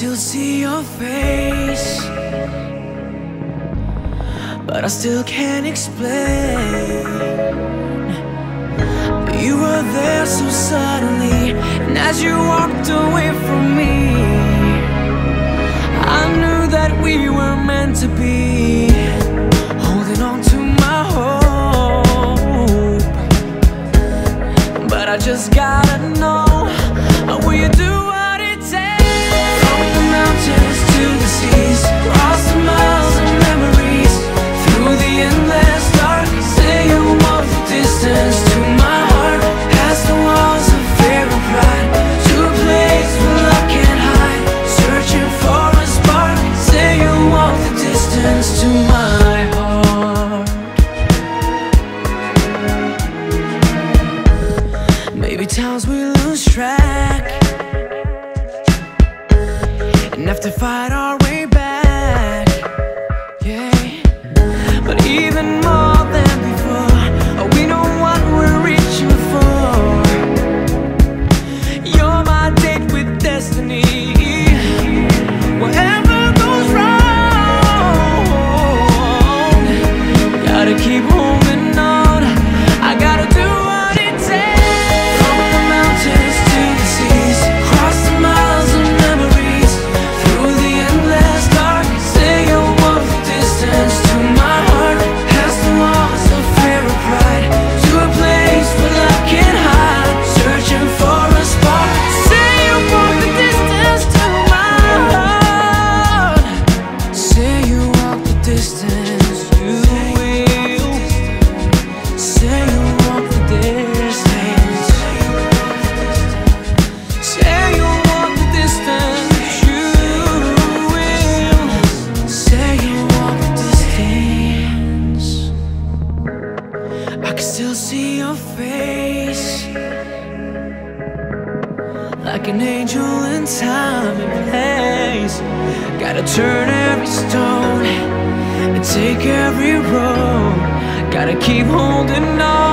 still see your face, but I still can't explain. You were there so suddenly, and as you walked away from me, I knew that we were meant to be. Holding on to my hope, but I just gotta know, will you do what it takes? From the mountains to the seas, across the miles of memories, through the endless dark, say you walk the distance to my heart, past the walls of fear and pride, to a place where love can't hide, searching for a spark, say you walk the distance to my heart. Maybe times we lose track, have to fight our way back, yeah. But even more than before, we know what we're reaching for. You're my date with destiny. Whatever goes wrong, gotta keep moving on. I gotta do what it takes. From the mountains to the seas, across the miles of memories, to my heart, past the walls of fear and pride, to a place where love can't hide, searching for a spark, say you walk the distance to my heart, say you walk the distance, you will, say you walk the distance, say you walk the distance, you will, say you walk the distance. I can still see your face, like an angel in time and place. Gotta turn every stone and take every road, gotta keep holding on.